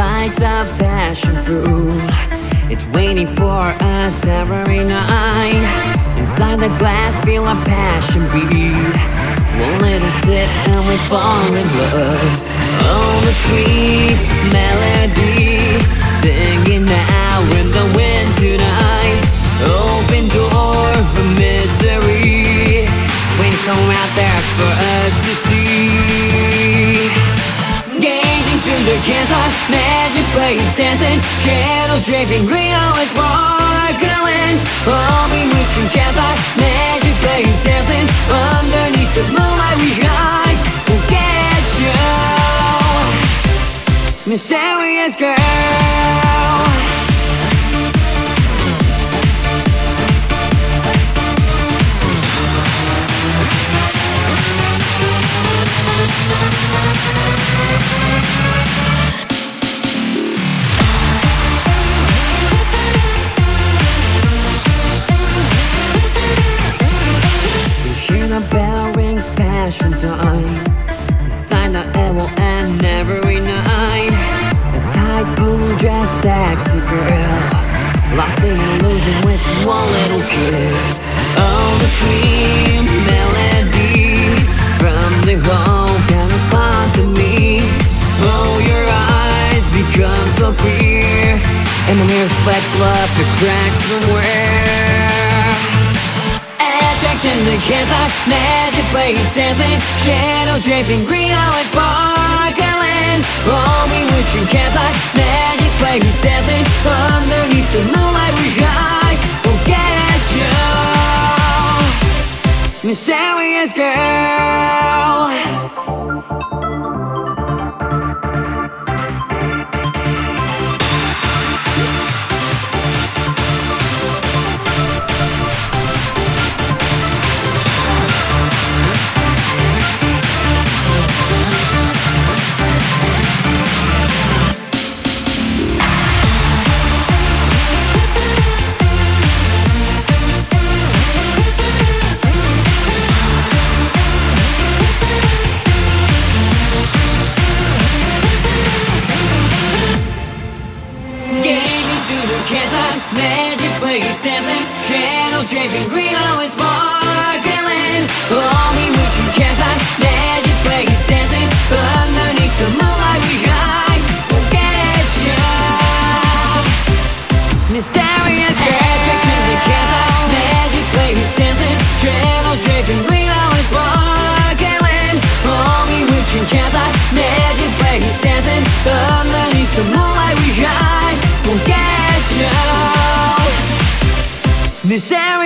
like a passion fruit. It's waiting for us every night. Inside the glass, feel a passion beat. One little sip and we fall in love. Oh, the sweet melody, singing out in the wind tonight. Open door for mystery, waiting so out there for us to see. Gazing through the candlelight, magic place dancing, shadow draping, green always sparkling. Oh, bewitching candlelight, magic place dancing, underneath the moonlight we hide. We'll get you, mysterious girl. Bell rings, passion time. Sign that it will end every night. A tight blue dress, sexy girl, lost in illusion with one little kiss. Oh, the cream melody from the home kind of song to me. Oh, your eyes become so clear, and the mirror reflects love that cracks somewhere. Attraction to candlelight, magic place dancing, shadow draping, green always sparkling. Oh, bewitching candlelight, magic place dancing, underneath the moonlight we hide. We'll get you, mysterious girl. Magic place dancing, shadow draping, green always sparkling. Oh, bewitching candlelight, magic place dancing, underneath the moonlight we hide. We'll get you, mysterious girl. Attraction to candlelight, magic place dancing, shadow draping, green always sparkling. Oh, bewitching candlelight, magic place dancing, underneath the moonlight we hide. We'll get you, mysterious.